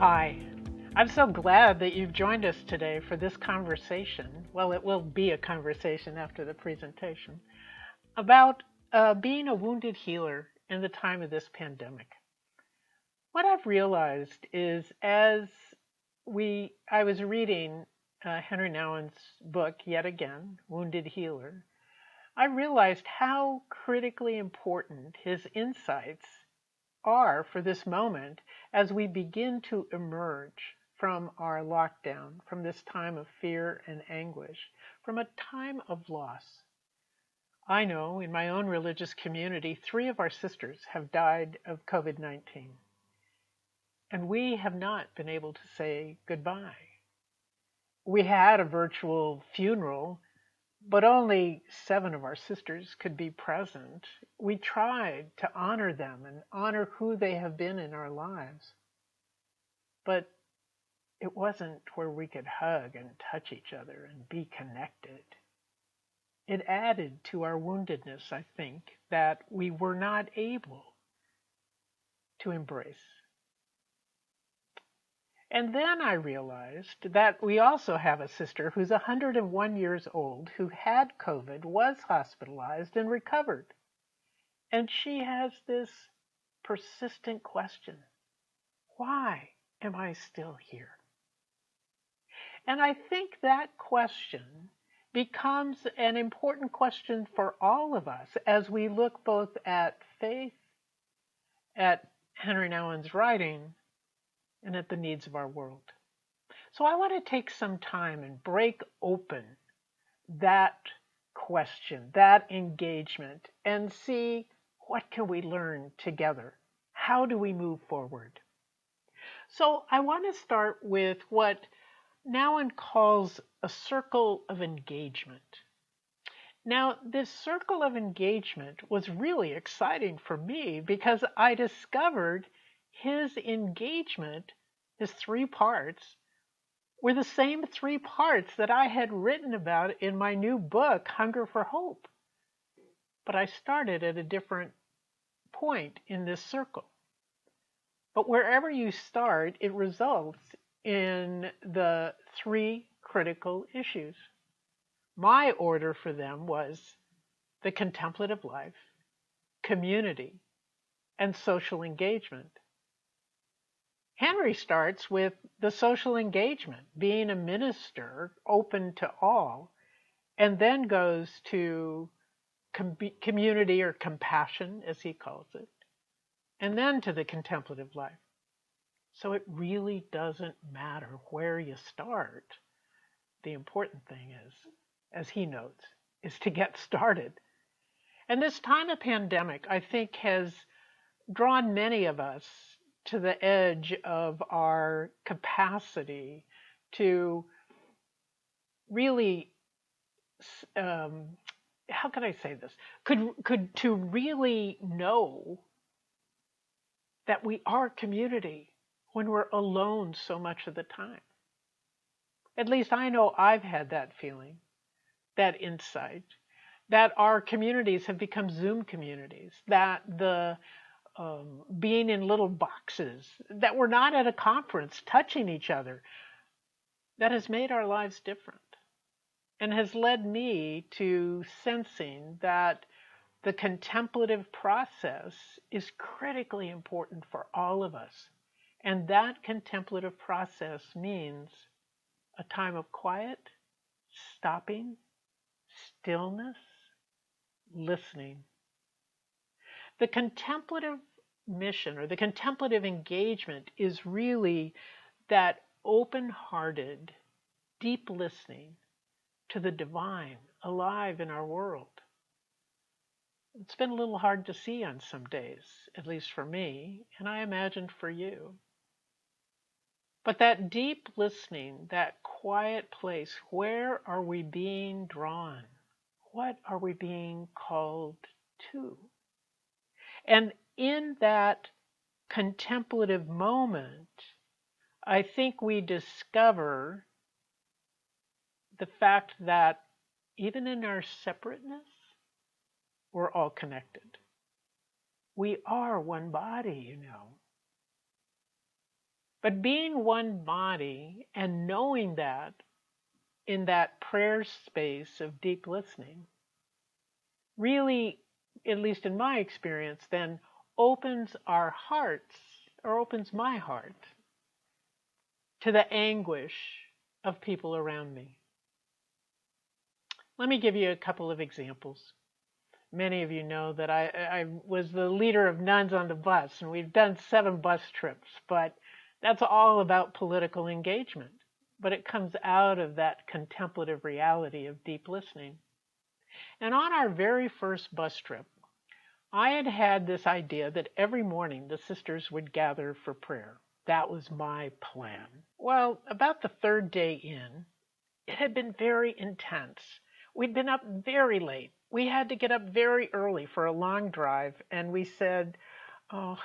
Hi, I'm so glad that you've joined us today for this conversation. Well, it will be a conversation after the presentation about being a wounded healer in the time of this pandemic. What I've realized is as I was reading Henri Nouwen's book, yet again, Wounded Healer, I realized how critically important his insights are for this moment as we begin to emerge from our lockdown, from this time of fear and anguish, from a time of loss. I know in my own religious community, 3 of our sisters have died of COVID-19, and we have not been able to say goodbye. We had a virtual funeral, but only 7 of our sisters could be present. We tried to honor them and honor who they have been in our lives, but it wasn't where we could hug and touch each other and be connected. It added to our woundedness, I think, that we were not able to embrace. And then I realized that we also have a sister who's 101 years old, who had COVID, was hospitalized, and recovered. And she has this persistent question, why am I still here? And I think that question becomes an important question for all of us as we look both at faith, at Henri Nouwen's writing, and at the needs of our world. So I want to take some time and break open that question, that engagement, and see what can we learn together? How do we move forward? So I want to start with what Nouwen calls a circle of engagement. Now, this circle of engagement was really exciting for me because I discovered his engagement, his 3 parts, were the same 3 parts that I had written about in my new book, Hunger for Hope. But I started at a different point in this circle. But wherever you start, it results in the 3 critical issues. My order for them was the contemplative life, community, and social engagement. Henri starts with the social engagement, being a minister open to all, and then goes to community or compassion, as he calls it, and then to the contemplative life. So it really doesn't matter where you start. The important thing is, as he notes, is to get started. And this time of pandemic, I think, has drawn many of us to the edge of our capacity to really, how can I say this? To really know that we are community when we're alone so much of the time. At least I know I've had that feeling, that insight, that our communities have become Zoom communities, that the being in little boxes, that we're not at a conference touching each other, that has made our lives different and has led me to sensing that the contemplative process is critically important for all of us. And that contemplative process means a time of quiet, stopping, stillness, listening. The contemplative mission or the contemplative engagement is really that open-hearted, deep listening to the divine alive in our world. It's been a little hard to see on some days, at least for me, and I imagine for you. But that deep listening, that quiet place, where are we being drawn? What are we being called to? And in that contemplative moment, I think we discover the fact that even in our separateness, we're all connected. We are one body, you know. But being one body and knowing that in that prayer space of deep listening really, at least in my experience, then opens our hearts, or opens my heart, to the anguish of people around me. Let me give you a couple of examples. Many of you know that I was the leader of Nuns on the Bus, and we've done 7 bus trips, but that's all about political engagement. But it comes out of that contemplative reality of deep listening. And on our very first bus trip, I had had this idea that every morning the sisters would gather for prayer. That was my plan. Well, about the third day in, it had been very intense. We'd been up very late. We had to get up very early for a long drive, and we said, oh,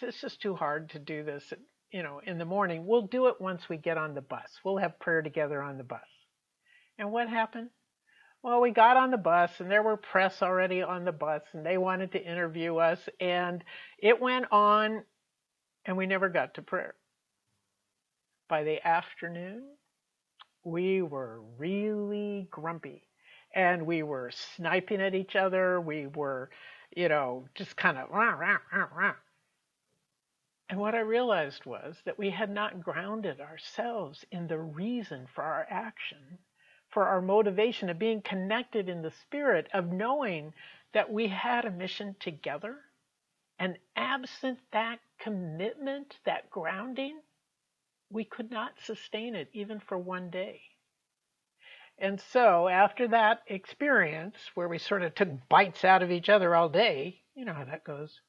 this is too hard to do this, in the morning. We'll do it once we get on the bus. We'll have prayer together on the bus. And what happened? Well, we got on the bus, and there were press already on the bus, and they wanted to interview us, and it went on, and we never got to prayer. By the afternoon, we were really grumpy, and we were sniping at each other. We were, just kind of rah, rah, rah, rah. And what I realized was that we had not grounded ourselves in the reason for our action, for our motivation of being connected in the spirit of knowing that we had a mission together. And absent that commitment, that grounding, we could not sustain it even for one day. And so after that experience where we sort of took bites out of each other all day, you know how that goes,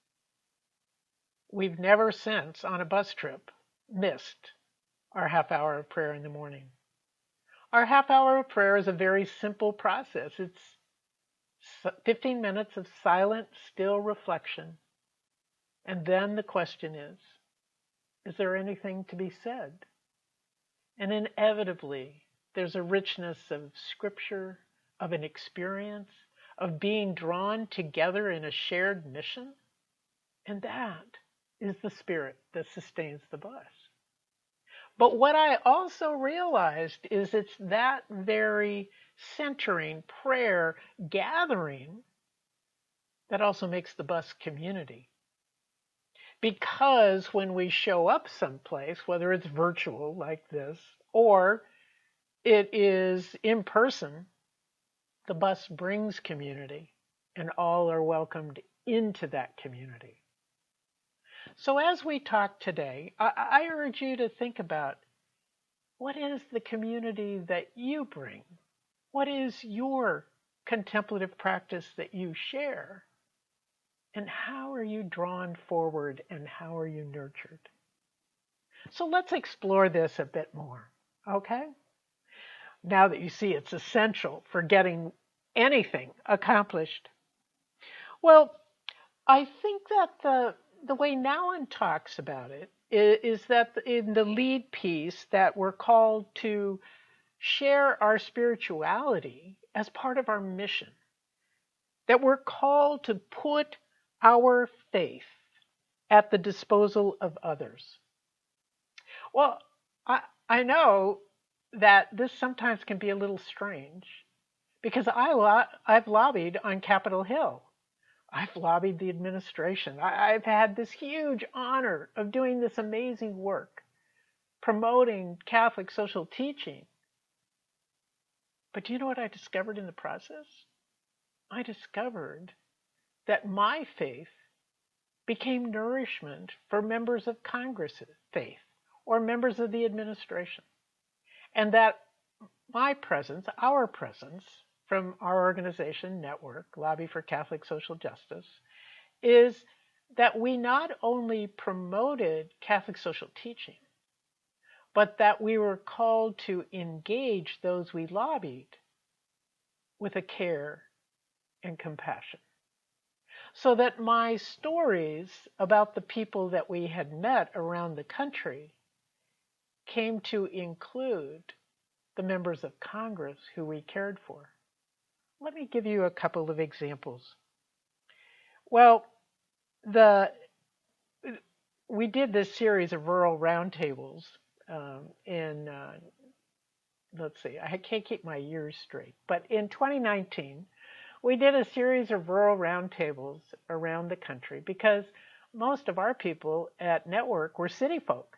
we've never since on a bus trip missed our half hour of prayer in the morning. Our half hour of prayer is a very simple process. It's 15 minutes of silent, still reflection. And then the question is there anything to be said? And inevitably, there's a richness of scripture, of an experience, of being drawn together in a shared mission. And that is the spirit that sustains the bus. But what I also realized is it's that very centering, prayer, gathering that also makes the bus community. Because when we show up someplace, whether it's virtual like this or it is in person, the bus brings community and all are welcomed into that community. So as we talk today, I urge you to think about what is the community that you bring? What is your contemplative practice that you share? And how are you drawn forward and how are you nurtured? So let's explore this a bit more, okay? Now that you see it's essential for getting anything accomplished. Well, I think that the way Nouwen talks about it is that in the lead piece that we're called to share our spirituality as part of our mission, that we're called to put our faith at the disposal of others. Well, I know that this sometimes can be a little strange because I've lobbied on Capitol Hill. I've lobbied the administration. I've had this huge honor of doing this amazing work, promoting Catholic social teaching. But do you know what I discovered in the process? I discovered that my faith became nourishment for members of Congress's faith or members of the administration, and that my presence, our presence, from our organization, Network, Lobby for Catholic Social Justice, is that we not only promoted Catholic social teaching, but that we were called to engage those we lobbied with a care and compassion. So that my stories about the people that we had met around the country came to include the members of Congress who we cared for. Let me give you a couple of examples. Well, we did this series of rural roundtables in, let's see, I can't keep my years straight, but in 2019, we did a series of rural roundtables around the country because most of our people at Network were city folk.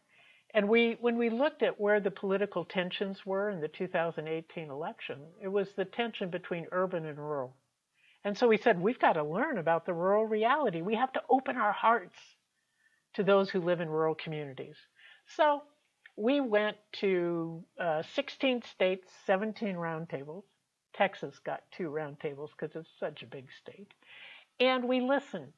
And when we looked at where the political tensions were in the 2018 election, it was the tension between urban and rural. And so we said, we've got to learn about the rural reality. We have to open our hearts to those who live in rural communities. So we went to 16 states, 17 roundtables. Texas got 2 roundtables because it's such a big state. And we listened.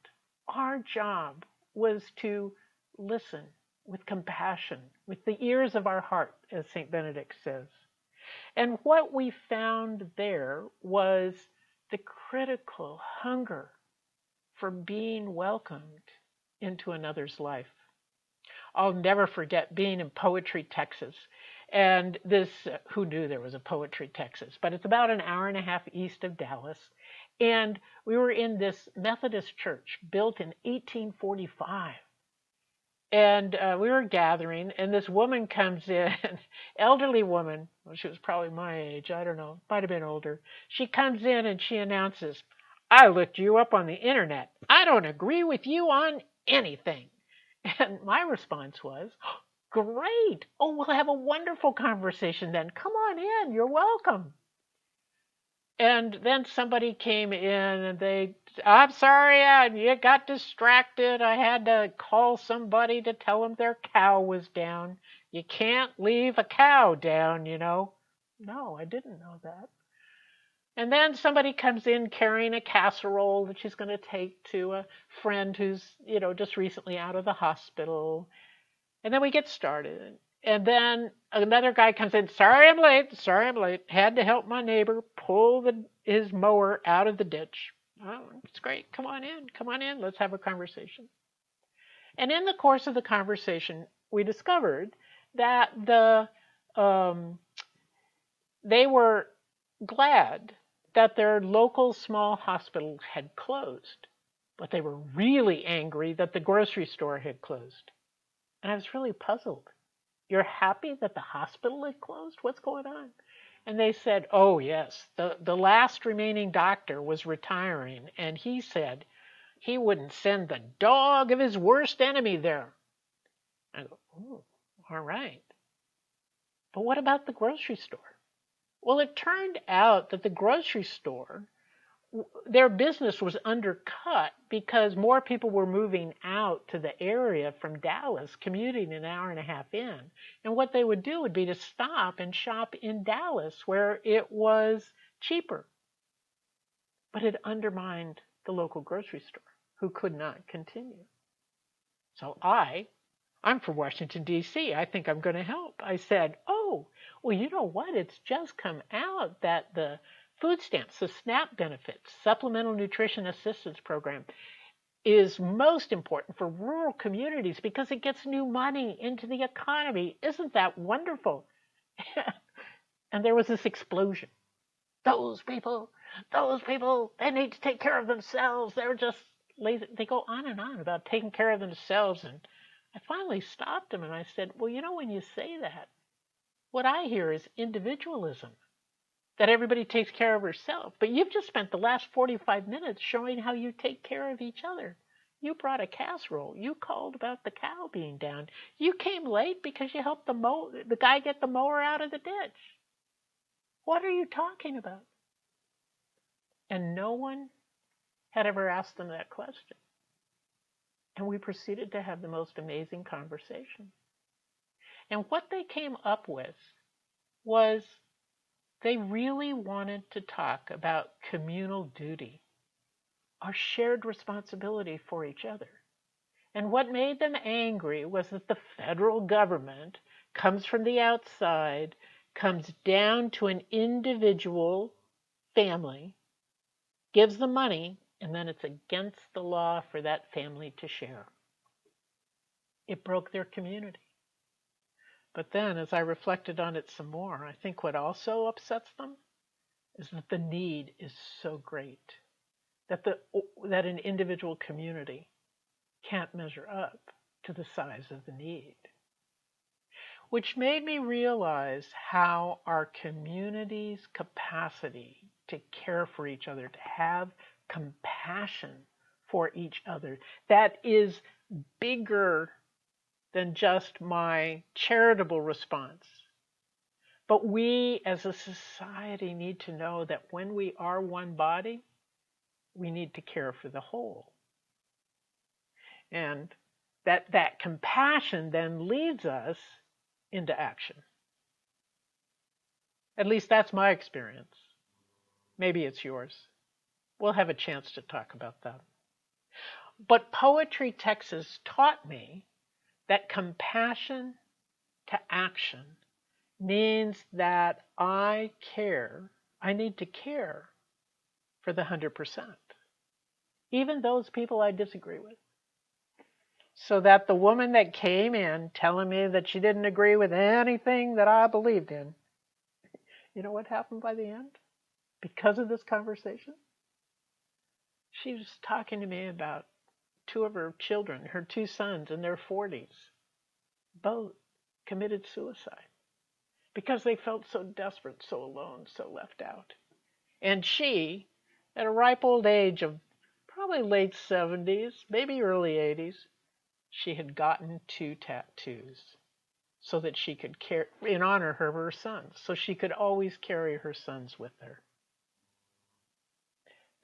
Our job was to listen with compassion, with the ears of our heart, as Saint Benedict says. And what we found there was the critical hunger for being welcomed into another's life. I'll never forget being in Poetry, Texas. And this, who knew there was a Poetry, Texas, but it's about an hour and a half east of Dallas. And we were in this Methodist church built in 1845. And we were gathering, and this woman comes in, elderly woman, well, she was probably my age, I don't know, might have been older. She comes in and she announces, "I looked you up on the internet. I don't agree with you on anything." And my response was, "Great. Oh, we'll have a wonderful conversation then. Come on in. You're welcome." And then somebody came in and they, "I'm sorry, I got distracted. I had to call somebody to tell them their cow was down. You can't leave a cow down, you know." No, I didn't know that. And then somebody comes in carrying a casserole that she's going to take to a friend who's, you know, just recently out of the hospital. And then we get started. And then another guy comes in, sorry I'm late, had to help my neighbor pull his mower out of the ditch. "Oh, it's great, come on in, let's have a conversation." And in the course of the conversation, we discovered that they were glad that their local small hospital had closed, but they were really angry that the grocery store had closed. And I was really puzzled. "You're happy that the hospital had closed? What's going on?" And they said, "Oh, yes, the last remaining doctor was retiring, and he said he wouldn't send the dog of his worst enemy there." I go, "Oh, all right. But what about the grocery store?" Well, it turned out that the grocery store, their business was undercut because more people were moving out to the area from Dallas, commuting an hour and a half in. And what they would do would be to stop and shop in Dallas where it was cheaper. But it undermined the local grocery store, who could not continue. So I'm from Washington, D.C. I think I'm going to help. I said, "Oh, well, you know what? It's just come out that the food stamps, the SNAP benefits, Supplemental Nutrition Assistance Program, is most important for rural communities because it gets new money into the economy. Isn't that wonderful?" And there was this explosion. Those people, they need to take care of themselves. They're just lazy. They go on and on about taking care of themselves. And I finally stopped them and I said, "Well, you know, when you say that, what I hear is individualism, that everybody takes care of herself. But you've just spent the last 45 minutes showing how you take care of each other. You brought a casserole. You called about the cow being down. You came late because you helped the guy get the mower out of the ditch. What are you talking about?" And no one had ever asked them that question. And we proceeded to have the most amazing conversation. And what they came up with was, they really wanted to talk about communal duty, our shared responsibility for each other. And what made them angry was that the federal government comes from the outside, comes down to an individual family, gives the money, and then it's against the law for that family to share. It broke their community. But then, as I reflected on it some more, I think what also upsets them is that the need is so great that an individual community can't measure up to the size of the need, which made me realize how our community's capacity to care for each other, to have compassion for each other, that is bigger than just my charitable response. But we as a society need to know that when we are one body, we need to care for the whole. And that compassion then leads us into action. At least that's my experience. Maybe it's yours. We'll have a chance to talk about that. But Poetry, Texas taught me that compassion to action means that I need to care for the 100%, even those people I disagree with. So that the woman that came in telling me that she didn't agree with anything that I believed in, you know what happened by the end? Because of this conversation, she was talking to me about two of her children, her two sons in their 40s, both committed suicide because they felt so desperate, so alone, so left out. And she, at a ripe old age of probably late 70s, maybe early 80s, she had gotten two tattoos so that she could care in honor of her sons, so she could always carry her sons with her.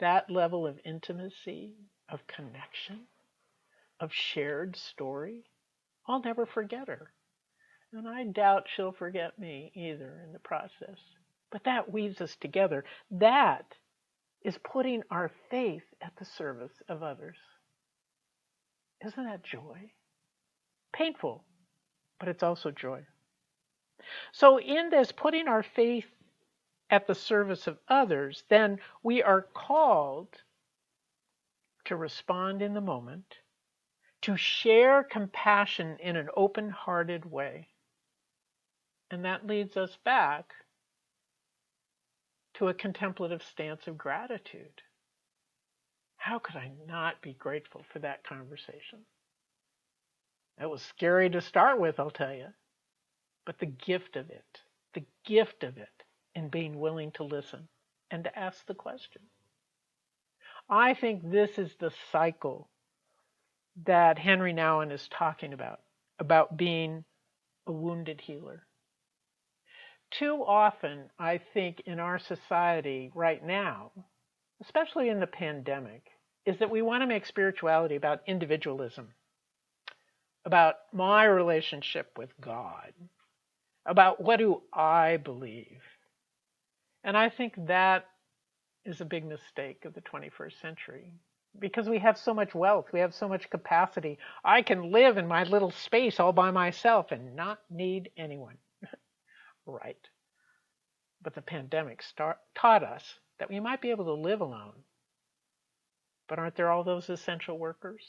That level of intimacy, of connection, of shared story, I'll never forget her. And I doubt she'll forget me either in the process. But that weaves us together. That is putting our faith at the service of others. Isn't that joy? Painful, but it's also joy. So in this putting our faith at the service of others, then we are called to respond in the moment, to share compassion in an open-hearted way. And that leads us back to a contemplative stance of gratitude. How could I not be grateful for that conversation? That was scary to start with, I'll tell you. But the gift of it in being willing to listen and to ask the question. I think this is the cycle that Henri Nouwen is talking about being a wounded healer. Too often, I think, in our society right now, especially in the pandemic, is that we want to make spirituality about individualism, about my relationship with God, about what do I believe. And I think that is a big mistake of the 21st century, because we have so much wealth, we have so much capacity. I can live in my little space all by myself and not need anyone. Right. But the pandemic taught us that we might be able to live alone. But aren't there all those essential workers?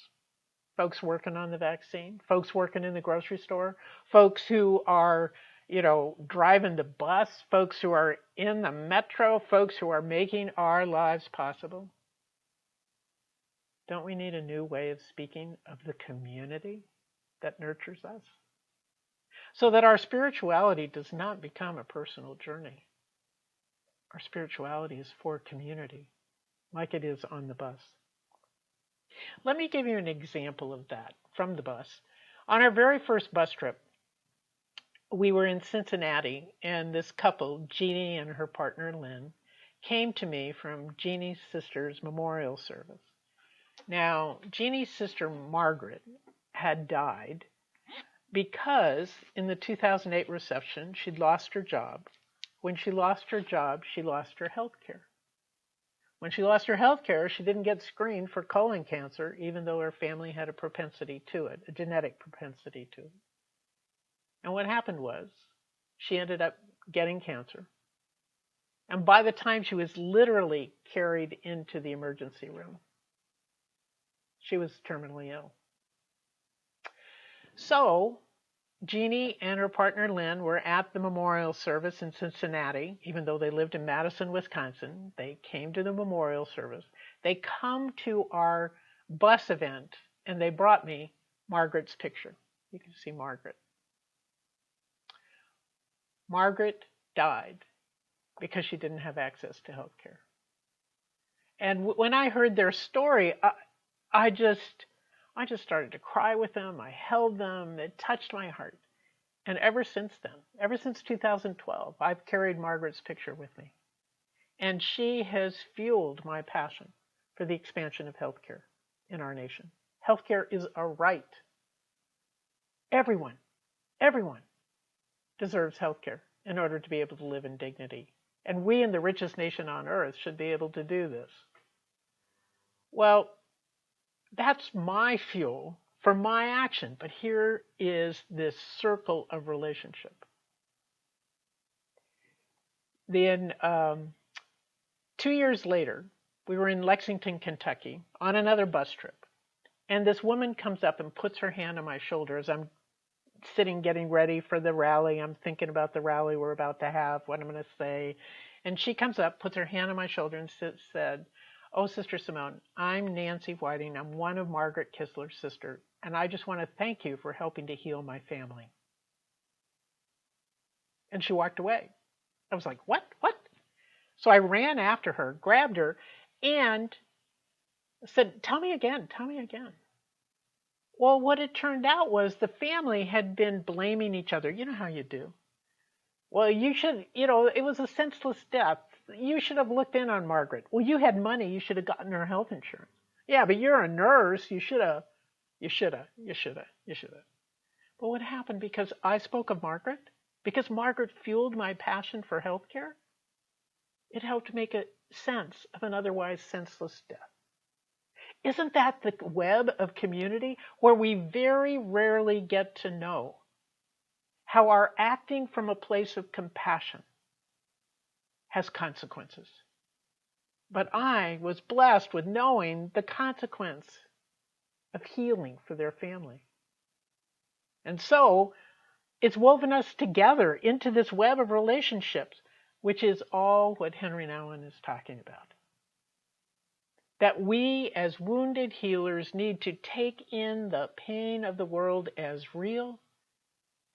Folks working on the vaccine, folks working in the grocery store, folks who are, you know, driving the bus, folks who are in the metro, folks who are making our lives possible. Don't we need a new way of speaking of the community that nurtures us? So that our spirituality does not become a personal journey. Our spirituality is for community, like it is on the bus. Let me give you an example of that from the bus. On our very first bus trip, we were in Cincinnati, and this couple, Jeannie and her partner, Lynn, came to me from Jeannie's sister's memorial service. Now, Jeannie's sister, Margaret, had died because in the 2008 recession, she'd lost her job. When she lost her job, she lost her health care. When she lost her health care, she didn't get screened for colon cancer, even though her family had a propensity to it, a genetic propensity to it. And what happened was she ended up getting cancer. And by the time she was literally carried into the emergency room, she was terminally ill. So Jeannie and her partner Lynn were at the memorial service in Cincinnati. Even though they lived in Madison, Wisconsin, they came to the memorial service. They come to our bus event, and they brought me Margaret's picture. You can see Margaret. Margaret died because she didn't have access to health care. And when I heard their story, I just started to cry with them. I held them. It touched my heart. And ever since then, ever since 2012, I've carried Margaret's picture with me. And she has fueled my passion for the expansion of healthcare in our nation. Healthcare is a right. Everyone deserves healthcare in order to be able to live in dignity. And we in the richest nation on earth should be able to do this. Well, that's my fuel for my action. But here is this circle of relationship. Then 2 years later, we were in Lexington, Kentucky, on another bus trip. And this woman comes up and puts her hand on my shoulder as I'm sitting, getting ready for the rally. I'm thinking about the rally we're about to have, what I'm going to say. And she comes up, puts her hand on my shoulder and said, "Oh, Sister Simone, I'm Nancy Whiting. I'm one of Margaret Kissler's sisters. And I just want to thank you for helping to heal my family." And she walked away. I was like, what? What? So I ran after her, grabbed her, and said, "Tell me again, tell me again." Well, what it turned out was the family had been blaming each other. You know how you do. Well, you should, you know, it was a senseless death. You should have looked in on Margaret. Well, you had money. You should have gotten her health insurance. Yeah, but you're a nurse. You should have, you should have, you should have, you should have. But what happened because I spoke of Margaret? Because Margaret fueled my passion for healthcare, it helped make a sense of an otherwise senseless death. Isn't that the web of community where we very rarely get to know how our acting from a place of compassion has consequences? But I was blessed with knowing the consequence of healing for their family. And so, it's woven us together into this web of relationships, which is all what Henri Nouwen is talking about. That we as wounded healers need to take in the pain of the world as real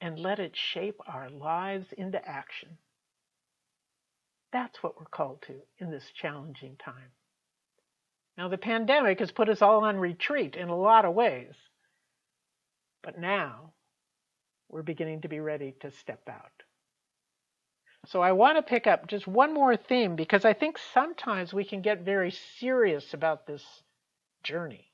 and let it shape our lives into action. That's what we're called to in this challenging time. Now, the pandemic has put us all on retreat in a lot of ways, but now, we're beginning to be ready to step out. So I want to pick up just one more theme because I think sometimes we can get very serious about this journey.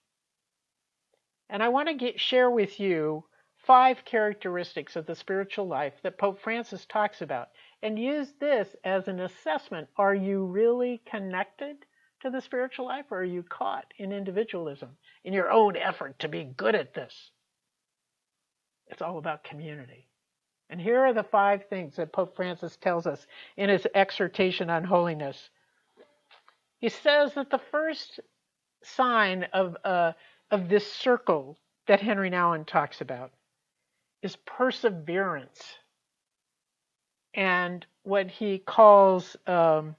And I want to share with you 5 characteristics of the spiritual life that Pope Francis talks about and use this as an assessment. Are you really connected to the spiritual life or are you caught in individualism, in your own effort to be good at this? It's all about community. And here are the 5 things that Pope Francis tells us in his exhortation on holiness. He says that the first sign of this circle that Henri Nouwen talks about is perseverance. And what he calls the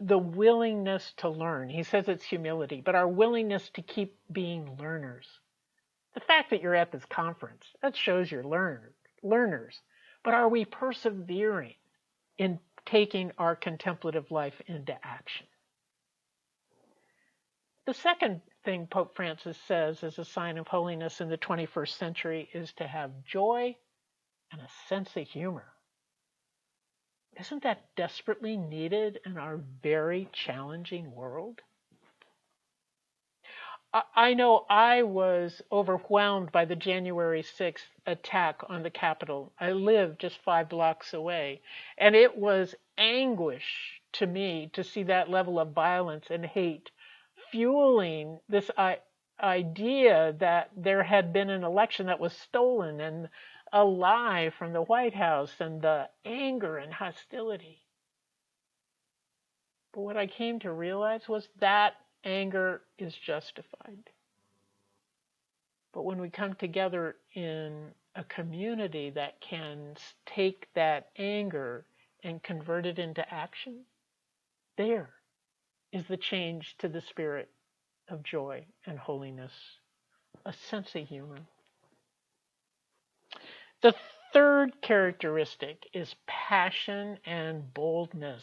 willingness to learn. He says it's humility, but our willingness to keep being learners. The fact that you're at this conference, that shows you're learners. But are we persevering in taking our contemplative life into action? The second thing Pope Francis says as a sign of holiness in the 21st century is to have joy and a sense of humor. Isn't that desperately needed in our very challenging world? I know I was overwhelmed by the January 6th attack on the Capitol. I live just 5 blocks away, and it was anguish to me to see that level of violence and hate fueling this idea that there had been an election that was stolen and a lie from the White House and the anger and hostility. But what I came to realize was that anger is justified. But when we come together in a community that can take that anger and convert it into action, there is the change to the spirit of joy and holiness, a sense of humor, The third characteristic is passion and boldness.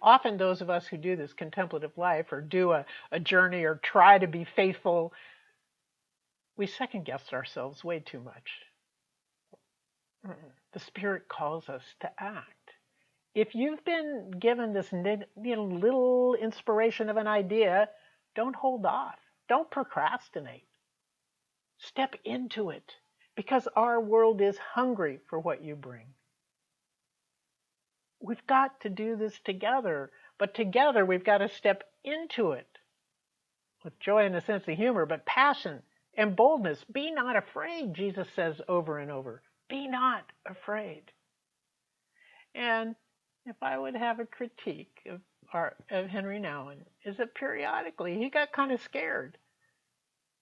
Often those of us who do this contemplative life or do a journey or try to be faithful, we second-guess ourselves way too much. The Spirit calls us to act. If you've been given this little inspiration of an idea, don't hold off. Don't procrastinate. Step into it, because our world is hungry for what you bring. We've got to do this together, but together we've got to step into it with joy and a sense of humor, but passion and boldness. Be not afraid, Jesus says over and over. Be not afraid. And if I would have a critique of Henri Nouwen, is that periodically he got kind of scared.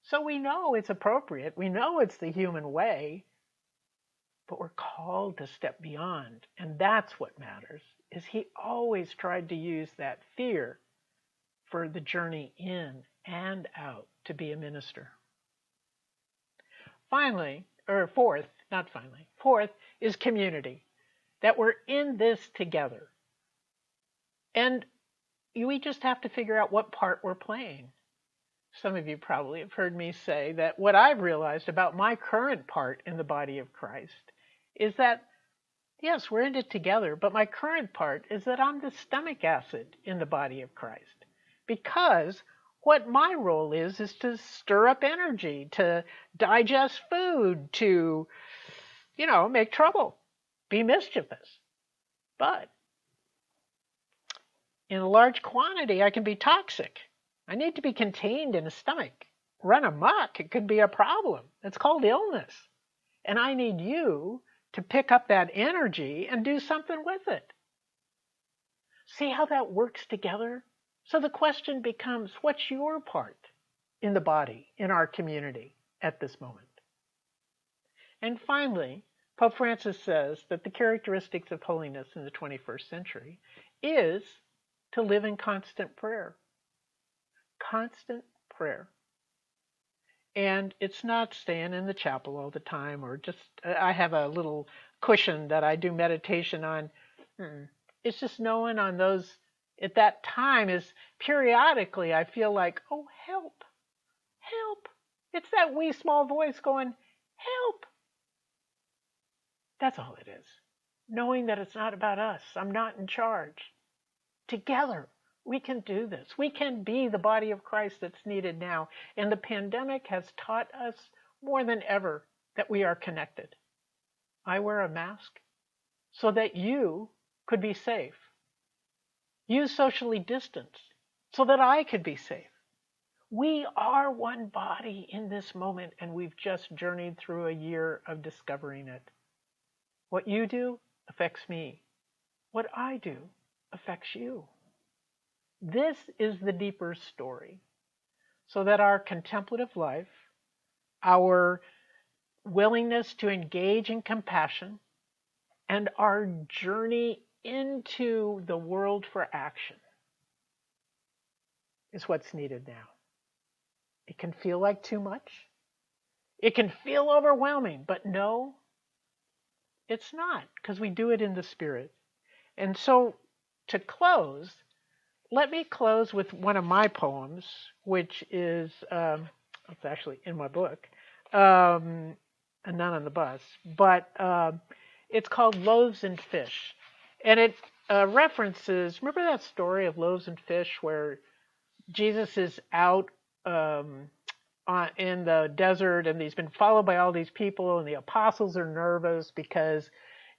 So we know it's appropriate. We know it's the human way. But we're called to step beyond. And that's what matters, is he always tried to use that fear for the journey in and out to be a minister. Finally, or fourth, not finally, fourth is community, that we're in this together. And we just have to figure out what part we're playing. Some of you probably have heard me say that what I've realized about my current part in the body of Christ is that, yes, we're in it together, but my current part is that I'm the stomach acid in the body of Christ, because what my role is to stir up energy, to digest food, to, you know, make trouble, be mischievous. But in a large quantity, I can be toxic. I need to be contained in a stomach. Run amok, it could be a problem. It's called illness. And I need you to pick up that energy and do something with it. See how that works together? So the question becomes, what's your part in the body, in our community at this moment? And finally, Pope Francis says that the characteristics of holiness in the 21st century is to live in constant prayer. Constant prayer. And it's not staying in the chapel all the time, or just, I have a little cushion that I do meditation on. It's just knowing on those at that time is periodically I feel like, oh, help, help. It's that wee small voice going, help. That's all it is. Knowing that it's not about us. I'm not in charge. Together, we can do this. We can be the body of Christ that's needed now. And the pandemic has taught us more than ever that we are connected. I wear a mask so that you could be safe. You socially distance so that I could be safe. We are one body in this moment, and we've just journeyed through a year of discovering it. What you do affects me. What I do affects you. This is the deeper story, so that our contemplative life, our willingness to engage in compassion, and our journey into the world for action is what's needed now. It can feel like too much. It can feel overwhelming, but no, it's not, because we do it in the Spirit. And so to close, let me close with one of my poems, which is, it's actually in my book, A Nun on the Bus, but it's called Loaves and Fish. And it references, remember that story of Loaves and Fish where Jesus is out in the desert and he's been followed by all these people, and the apostles are nervous because,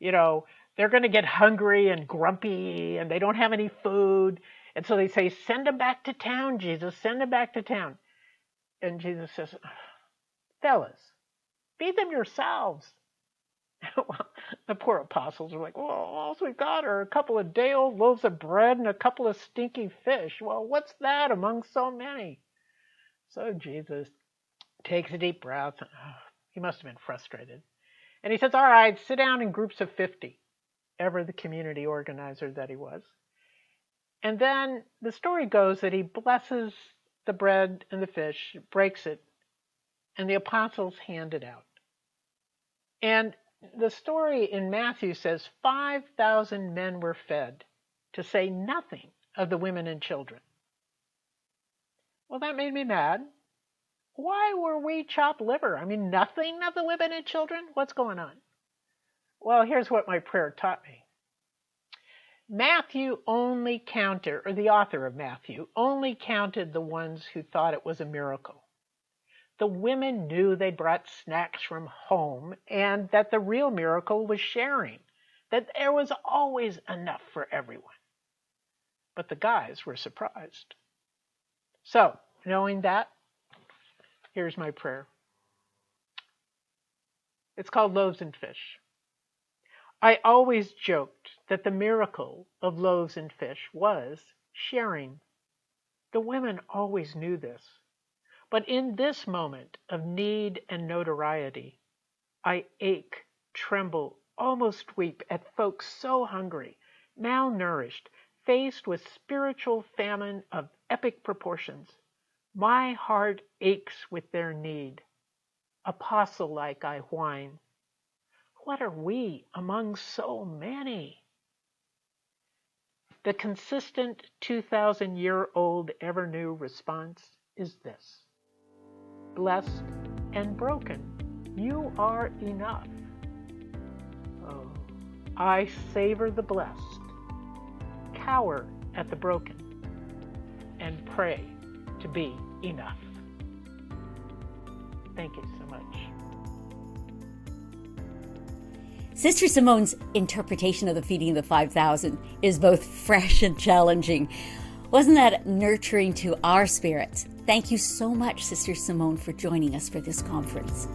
you know, they're going to get hungry and grumpy and they don't have any food. And so they say, send them back to town, Jesus, send them back to town. And Jesus says, fellas, feed them yourselves. Well, the poor apostles are like, well, all we've got are a couple of day-old loaves of bread and a couple of stinky fish. Well, what's that among so many? So Jesus takes a deep breath. He must have been frustrated. And he says, all right, sit down in groups of 50, ever the community organizer that he was. And then the story goes that he blesses the bread and the fish, breaks it, and the apostles hand it out. And the story in Matthew says 5,000 men were fed, to say nothing of the women and children. Well, that made me mad. Why were we chopped liver? I mean, nothing of the women and children? What's going on? Well, here's what my prayer taught me. Matthew only counted, or the author of Matthew, only counted the ones who thought it was a miracle. The women knew they brought snacks from home and that the real miracle was sharing, that there was always enough for everyone. But the guys were surprised. So, knowing that, here's my prayer. It's called Loaves and Fish. I always joked that the miracle of loaves and fish was sharing. The women always knew this. But in this moment of need and notoriety, I ache, tremble, almost weep at folks so hungry, malnourished, faced with spiritual famine of epic proportions. My heart aches with their need. Apostle-like I whine. What are we among so many? The consistent 2,000-year-old ever-new response is this. Blessed and broken, you are enough. Oh, I savor the blessed, cower at the broken, and pray to be enough. Thank you so much. Sister Simone's interpretation of the feeding of the 5,000 is both fresh and challenging. Wasn't that nurturing to our spirits? Thank you so much, Sister Simone, for joining us for this conference.